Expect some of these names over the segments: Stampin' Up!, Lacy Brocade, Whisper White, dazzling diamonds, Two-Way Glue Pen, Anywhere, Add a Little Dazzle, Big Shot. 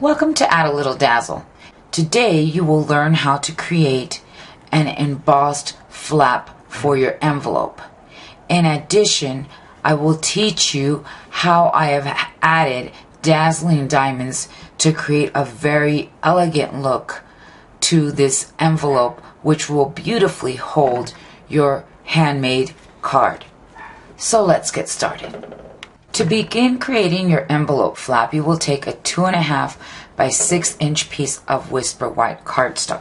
Welcome to Add a Little Dazzle. Today you will learn how to create an embossed flap for your envelope. In addition, I will teach you how I have added dazzling diamonds to create a very elegant look to this envelope, which will beautifully hold your handmade card. So let's get started. To begin creating your envelope flap, you will take a 2.5 by 6 inch piece of Whisper White cardstock.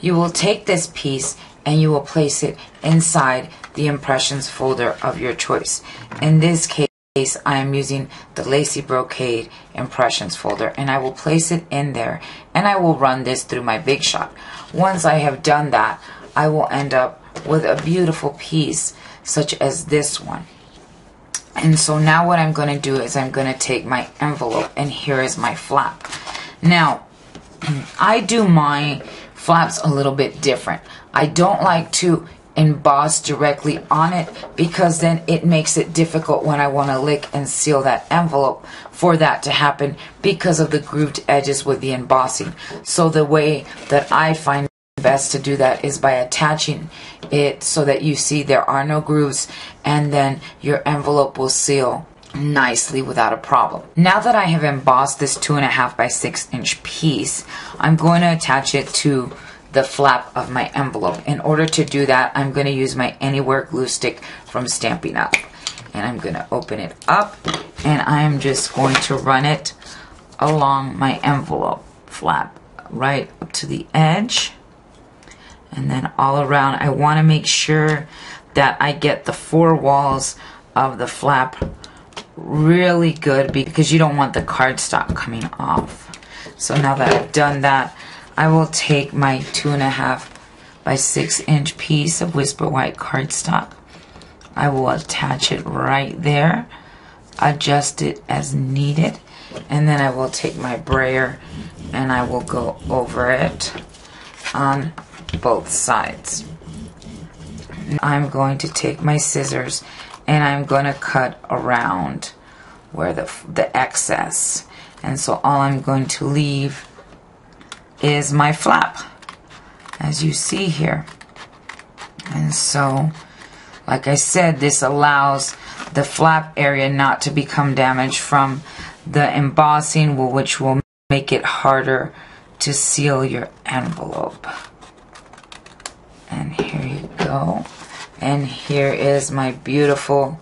You will take this piece and you will place it inside the impressions folder of your choice. In this case, I am using the Lacy Brocade impressions folder, and I will place it in there and I will run this through my Big Shot. Once I have done that, I will end up with a beautiful piece such as this one. And so now what I'm going to do is I'm going to take my envelope, and here is my flap. Now, I do my flaps a little bit different. I don't like to emboss directly on it because then it makes it difficult when I want to lick and seal that envelope for that to happen because of the grooved edges with the embossing. So the way that I find best to do that is by attaching it so that you see there are no grooves, and then your envelope will seal nicely without a problem. Now that I have embossed this 2.5 by 6 inch piece, I'm going to attach it to the flap of my envelope. In order to do that, I'm going to use my Anywhere glue stick from Stampin' Up, and I'm going to open it up and I'm just going to run it along my envelope flap right up to the edge. And then all around, I want to make sure that I get the four walls of the flap really good because you don't want the cardstock coming off. So now that I've done that, I will take my 2.5 by 6 inch piece of Whisper White cardstock. I will attach it right there, adjust it as needed, and then I will take my brayer and I will go over it on both sides. I'm going to take my scissors and I'm going to cut around where the excess, and so all I'm going to leave is my flap, as you see here. And so, like I said, this allows the flap area not to become damaged from the embossing, which will make it harder to seal your envelope. And here you go. And here is my beautiful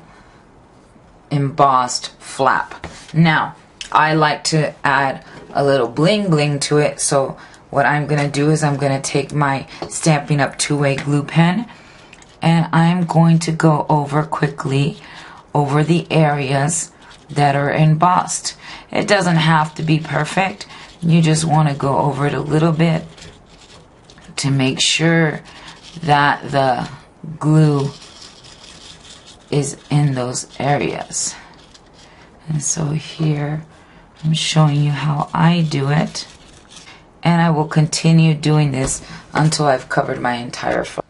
embossed flap. Now, I like to add a little bling bling to it. So what I'm going to do is I'm going to take my Stampin' Up! Two-Way Glue Pen, and I'm going to go over quickly over the areas that are embossed. It doesn't have to be perfect. You just want to go over it a little bit to make sure that the glue is in those areas. And so here I'm showing you how I do it, and I will continue doing this until I've covered my entire flap.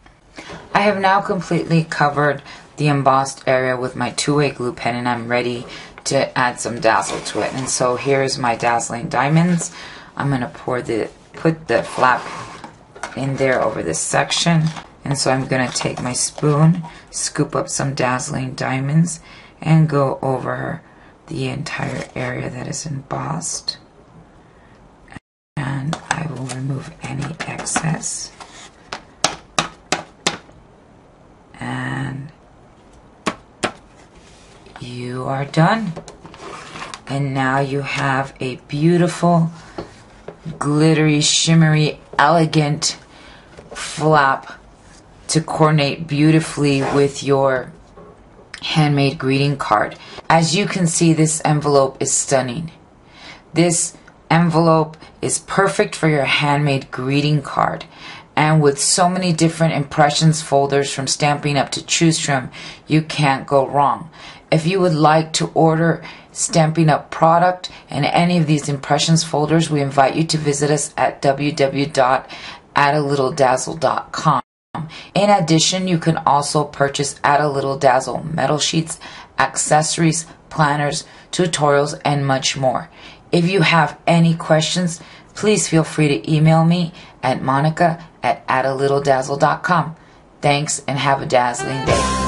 I have now completely covered the embossed area with my Two-Way Glue Pen, and I'm ready to add some dazzle to it. And so here's my dazzling diamonds. I'm going to put the flap in there over this section, and so I'm going to take my spoon, scoop up some dazzling diamonds, and go over the entire area that is embossed, and I will remove any excess and you are done. And now you have a beautiful, glittery, shimmery, elegant flap to coordinate beautifully with your handmade greeting card. As you can see, this envelope is stunning. This envelope is perfect for your handmade greeting card, and with so many different impressions folders from Stampin' Up! To choose from, you can't go wrong. If you would like to order Stampin' Up! Product and any of these impressions folders, we invite you to visit us at www.addalittledazzle.com. In addition, you can also purchase Add a Little Dazzle metal sheets, accessories, planners, tutorials, and much more. If you have any questions, please feel free to email me at monica@addalittledazzle.com. Thanks, and have a dazzling day.